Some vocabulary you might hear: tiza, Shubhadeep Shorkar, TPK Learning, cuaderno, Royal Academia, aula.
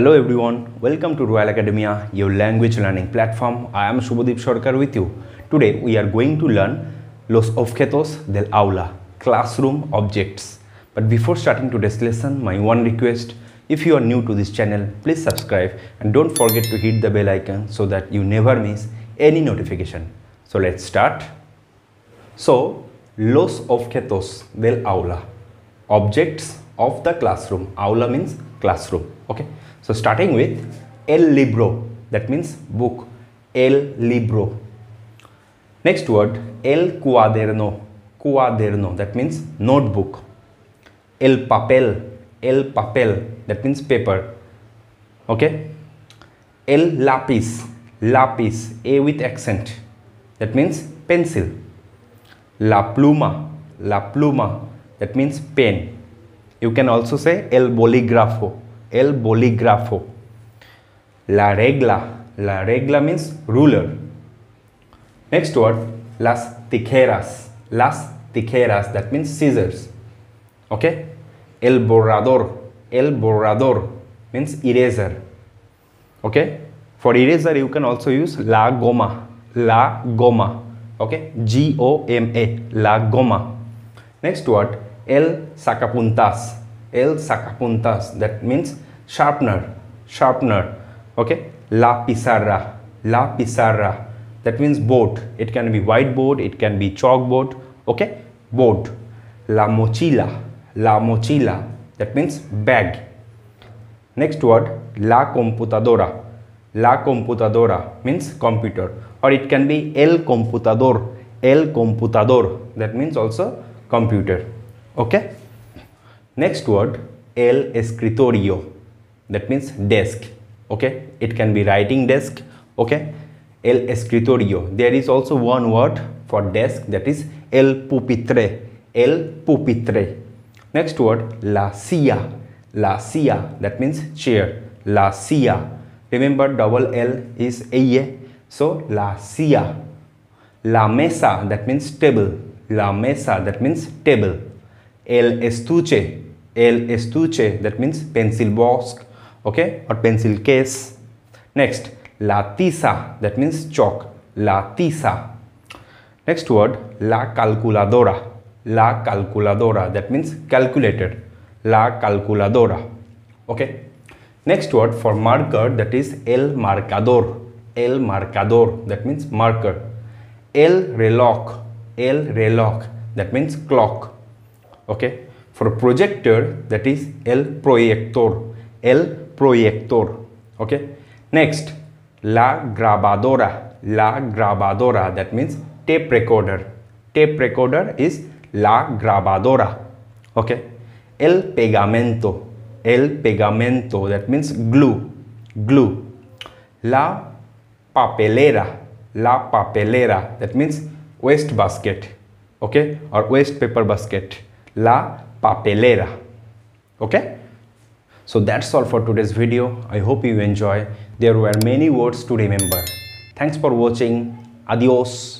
Hello everyone, welcome to Royal Academia, your language learning platform. I am Shubhadeep Shorkar with you. Today we are going to learn los objetos del aula, classroom objects. But before starting today's lesson, my one request, if you are new to this channel, please subscribe and don't forget to hit the bell icon so that you never miss any notification. So let's start. So, los objetos del aula, objects of the classroom. Aula means classroom, okay. So starting with el libro, that means book, el libro. Next word, el cuaderno, cuaderno, that means notebook. El papel, that means paper, okay. El lápiz, lápiz, A with accent, that means pencil. La pluma, that means pen. You can also say el bolígrafo, la regla means ruler. Next word, las tijeras, that means scissors, okay. El borrador means eraser, okay. For eraser you can also use la goma, okay, G-O-M-A, la goma. Next word, el sacapuntas, that means sharpener, sharpener, okay. La pizarra, that means board, it can be whiteboard, it can be chalkboard, okay, board. La mochila, that means bag. Next word, la computadora means computer, or it can be el computador, that means also computer, okay. Next word, el escritorio, that means desk, okay, it can be writing desk, okay, el escritorio. There is also one word for desk, that is el pupitre. Next word, la silla, that means chair, la silla. Remember, double L is a, so la silla. La mesa, that means table, la mesa, that means table. El estuche, that means pencil box, okay, or pencil case. Next, la tiza, that means chalk, la tiza. Next word, la calculadora, that means calculator, la calculadora, okay. Next word for marker, that is el marcador, that means marker. El reloj, that means clock, okay. For projector, that is el proyector, okay. Next, la grabadora, that means tape recorder is la grabadora, okay. El pegamento, that means glue. La papelera, that means waste basket, okay, or waste paper basket, la papelera, okay. So that's all for today's video. I hope you enjoy. There were many words to remember. Thanks for watching. Adios.